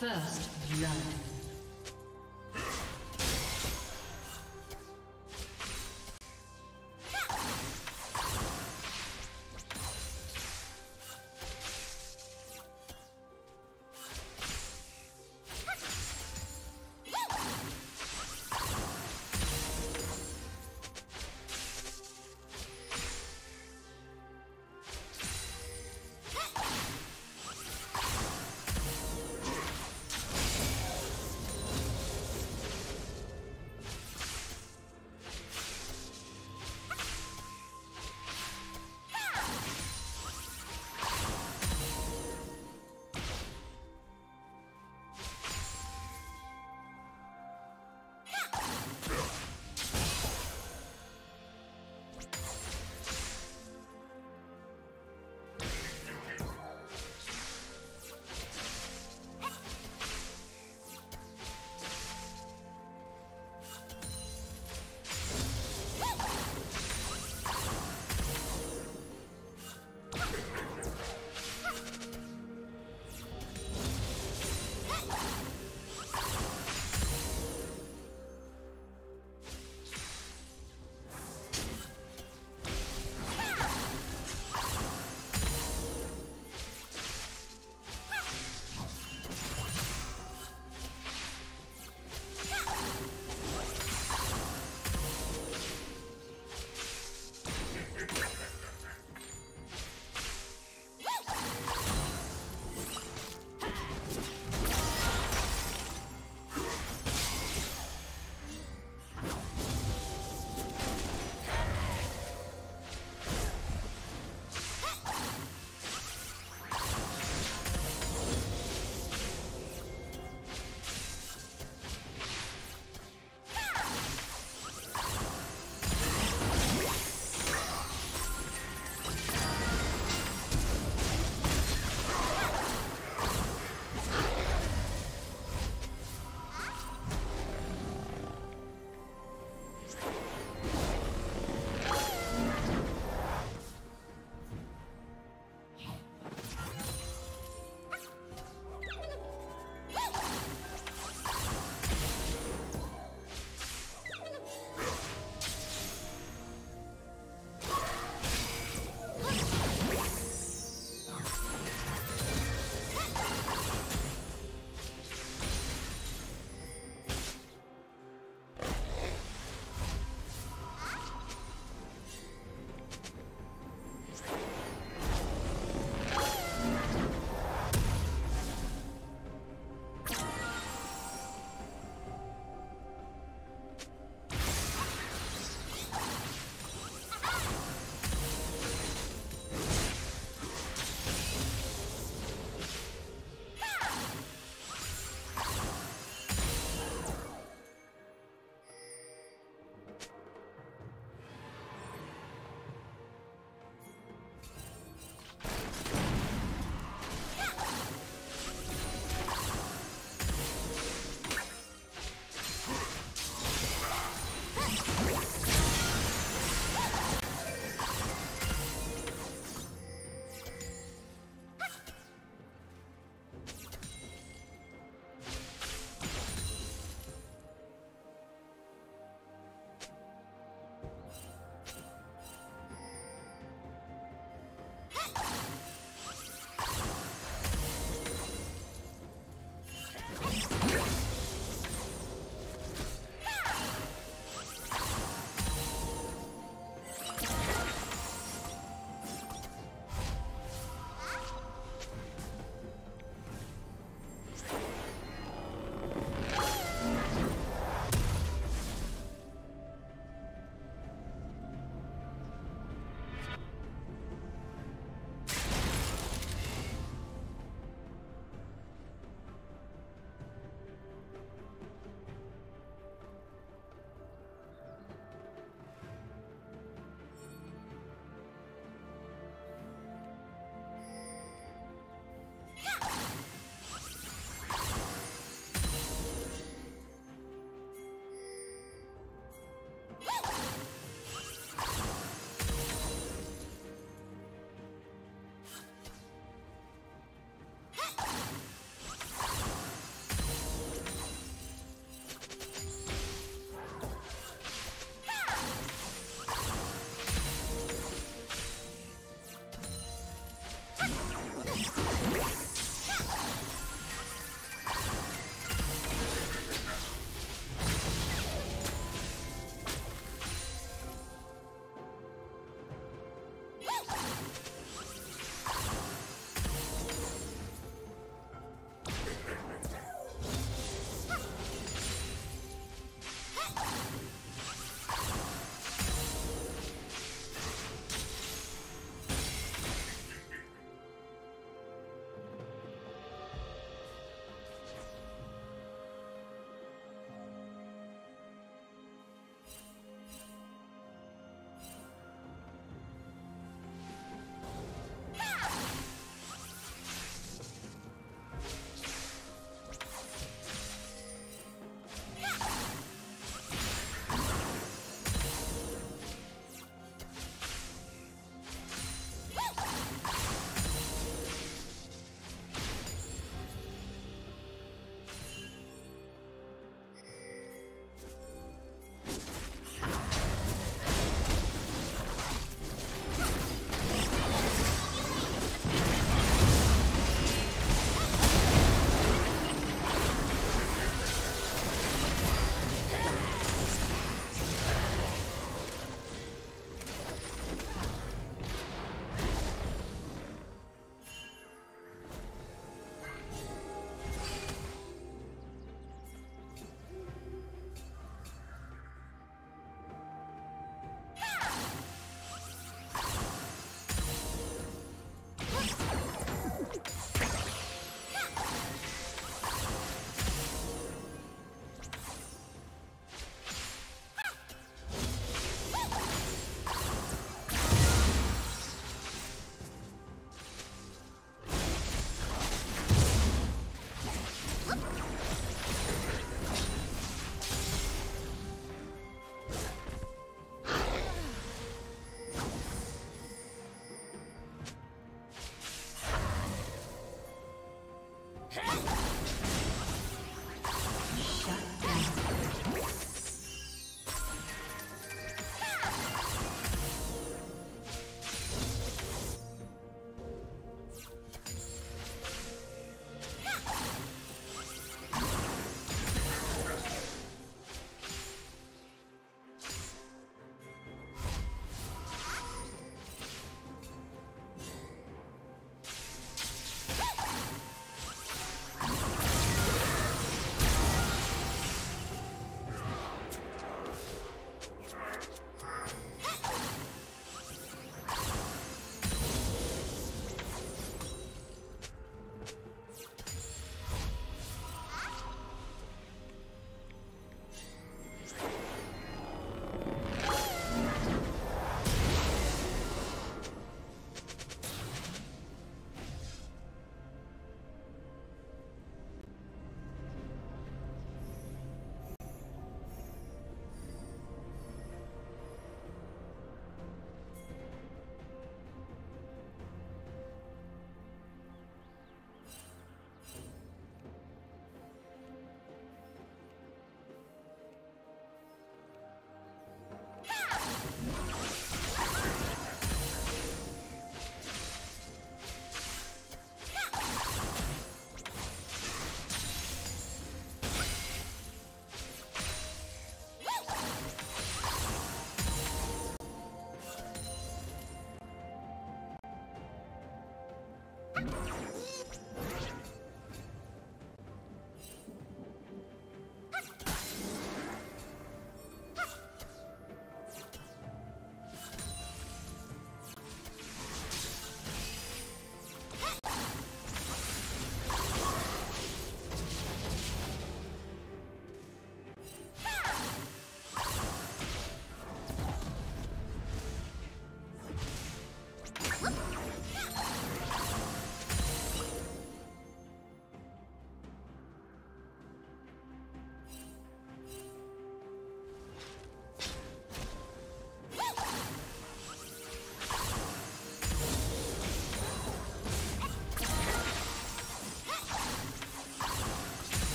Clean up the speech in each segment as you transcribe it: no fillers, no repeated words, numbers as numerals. First blood.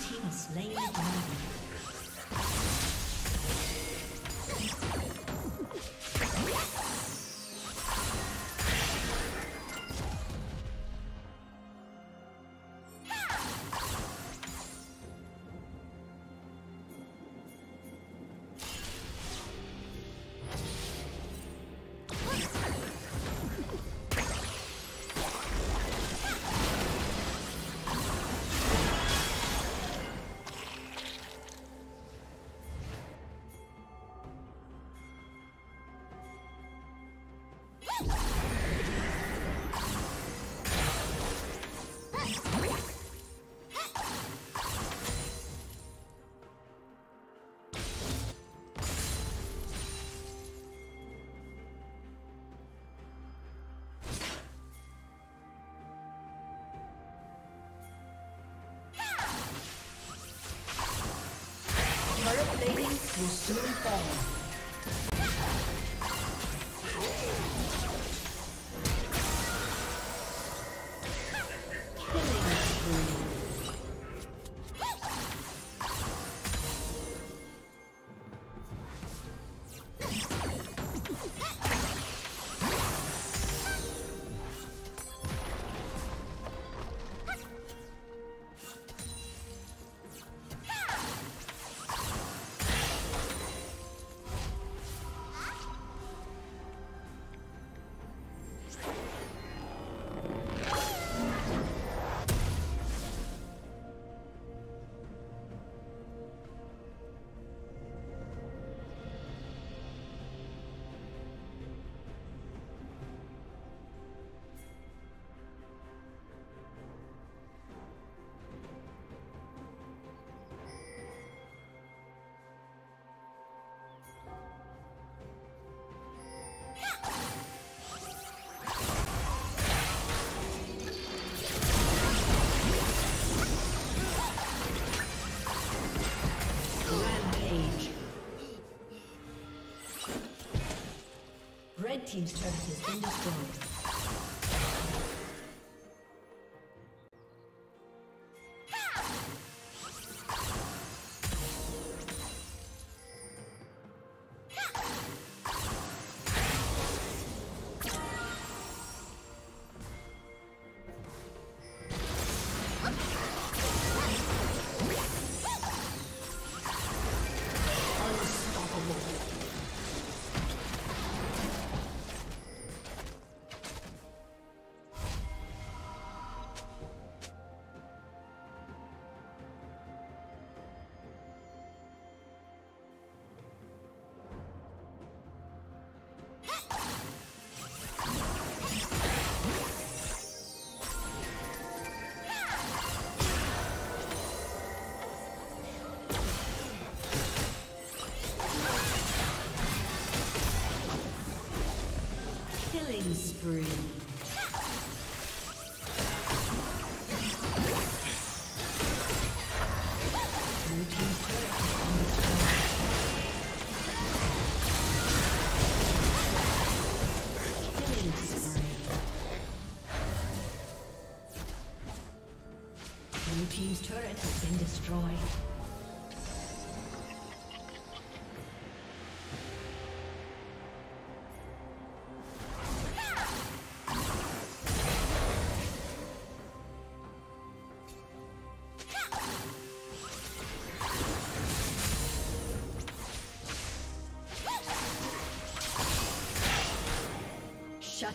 team has slain the dragon. Will soon fall. Red team's turret has been destroyed. Spree. Blue team's turret has been destroyed. Shut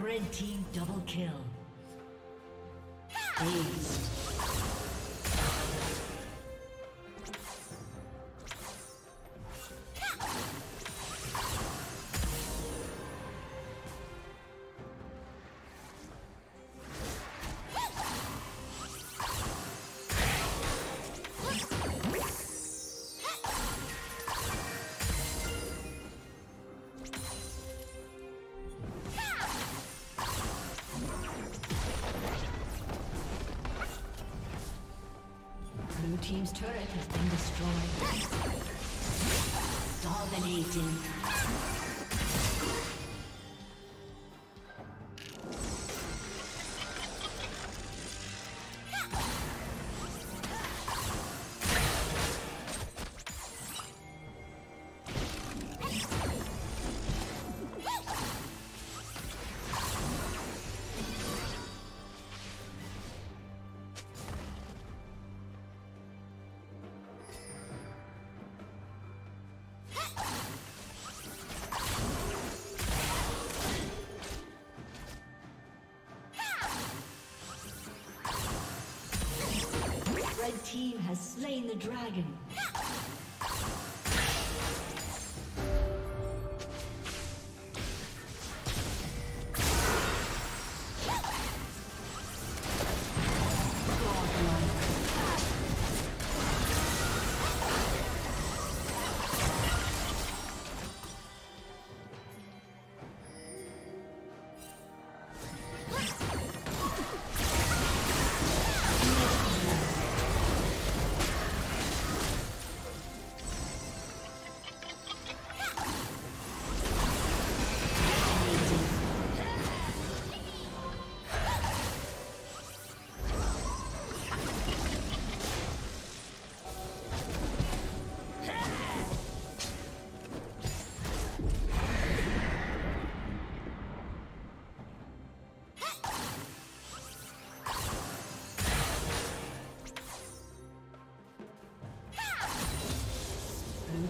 Red team double kill. Ace. team's turret has been destroyed. Dominating. Red team has slain the dragon.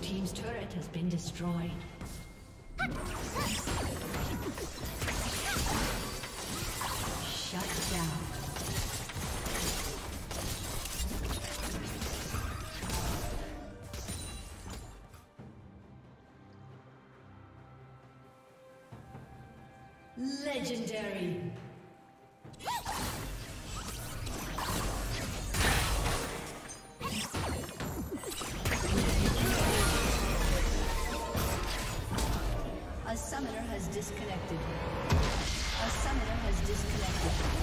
Team's turret has been destroyed. Shut down. Legendary. Disconnected. A summoner has disconnected.